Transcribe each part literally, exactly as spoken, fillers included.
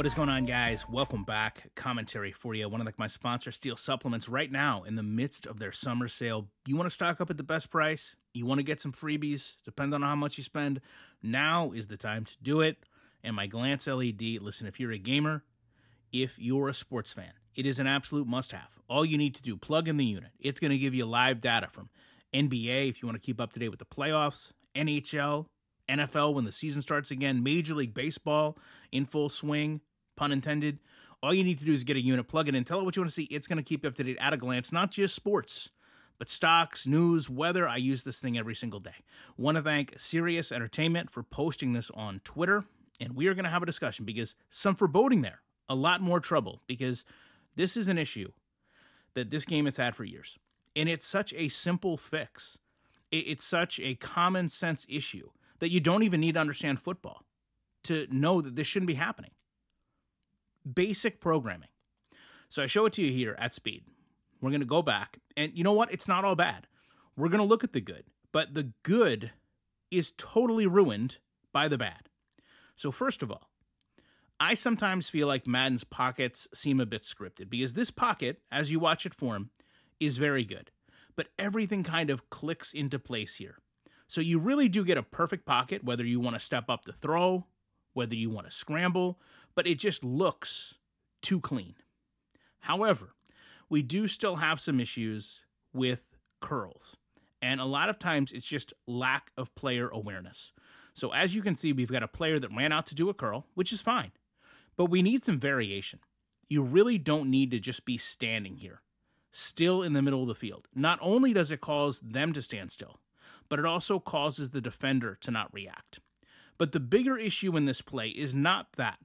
What is going on, guys? Welcome back. Commentary for you. One of the, my sponsors, Steel Supplements, right now in the midst of their summer sale. You want to stock up at the best price? You want to get some freebies? Depends on how much you spend. Now is the time to do it. And my Glance L E D, listen, if you're a gamer, if you're a sports fan, it is an absolute must-have. All you need to do, plug in the unit. It's going to give you live data from N B A if you want to keep up to date with the playoffs, N H L, N F L when the season starts again, Major League Baseball in full swing, pun intended. All you need to do is get a unit, plug it in, tell it what you want to see. It's going to keep you up to date at a glance, not just sports, but stocks, news, weather. I use this thing every single day. Want to thank Sirius Entertainment for posting this on Twitter, and we are going to have a discussion because some foreboding there, a lot more trouble, because this is an issue that this game has had for years, and it's such a simple fix. It's such a common sense issue that you don't even need to understand football to know that this shouldn't be happening. Basic programming. So I show it to you here at speed. We're going to go back, and you know what? It's not all bad. We're going to look at the good, but the good is totally ruined by the bad. So first of all, I sometimes feel like Madden's pockets seem a bit scripted because this pocket, as you watch it form, is very good, but everything kind of clicks into place here. So you really do get a perfect pocket, whether you want to step up to throw, whether you want to scramble, but it just looks too clean. However, we do still have some issues with curls, and a lot of times it's just lack of player awareness. So as you can see, we've got a player that ran out to do a curl, which is fine, but we need some variation. You really don't need to just be standing here, still in the middle of the field. Not only does it cause them to stand still, but it also causes the defender to not react. But the bigger issue in this play is not that.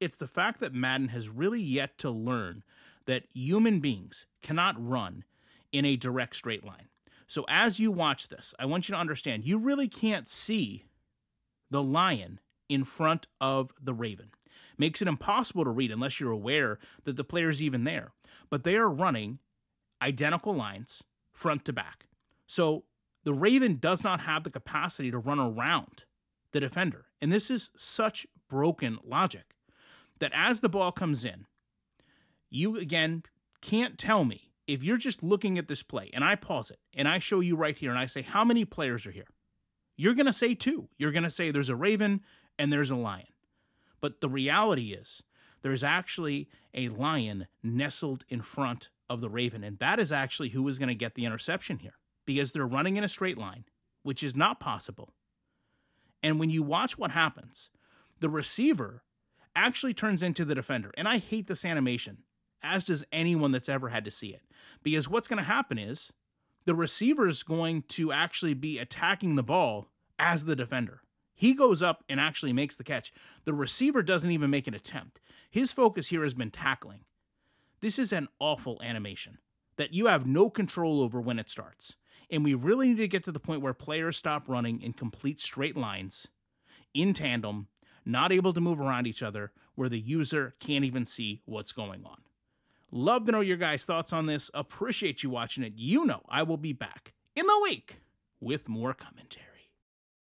It's the fact that Madden has really yet to learn that human beings cannot run in a direct straight line. So as you watch this, I want you to understand, you really can't see the lion in front of the raven. Makes it impossible to read unless you're aware that the player's even there. But they are running identical lines front to back. So the raven does not have the capacity to run around the defender. And this is such broken logic that as the ball comes in, you, again, can't tell me if you're just looking at this play and I pause it and I show you right here and I say, how many players are here? You're going to say two. You're going to say there's a raven and there's a lion. But the reality is there's actually a lion nestled in front of the raven. And that is actually who is going to get the interception here, because they're running in a straight line, which is not possible. And when you watch what happens, the receiver actually turns into the defender. And I hate this animation, as does anyone that's ever had to see it, because what's going to happen is the receiver is going to actually be attacking the ball as the defender. He goes up and actually makes the catch. The receiver doesn't even make an attempt. His focus here has been tackling. This is an awful animation that you have no control over when it starts. And we really need to get to the point where players stop running in complete straight lines, in tandem, not able to move around each other, where the user can't even see what's going on. Love to know your guys' thoughts on this. Appreciate you watching it. You know I will be back in the week with more commentary.